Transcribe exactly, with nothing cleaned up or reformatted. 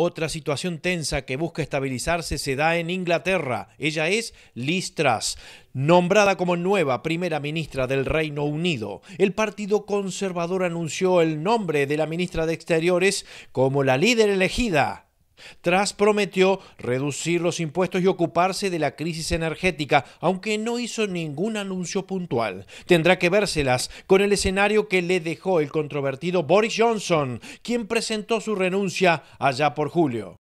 Otra situación tensa que busca estabilizarse se da en Inglaterra. Ella es Liz Truss, nombrada como nueva primera ministra del Reino Unido. El Partido Conservador anunció el nombre de la ministra de Exteriores como la líder elegida. Truss prometió reducir los impuestos y ocuparse de la crisis energética, aunque no hizo ningún anuncio puntual. Tendrá que vérselas con el escenario que le dejó el controvertido Boris Johnson, quien presentó su renuncia allá por julio.